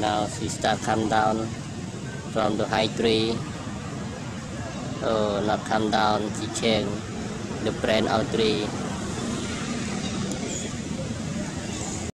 Now she start come down from the high tree. Not come down, she change the brand of tree.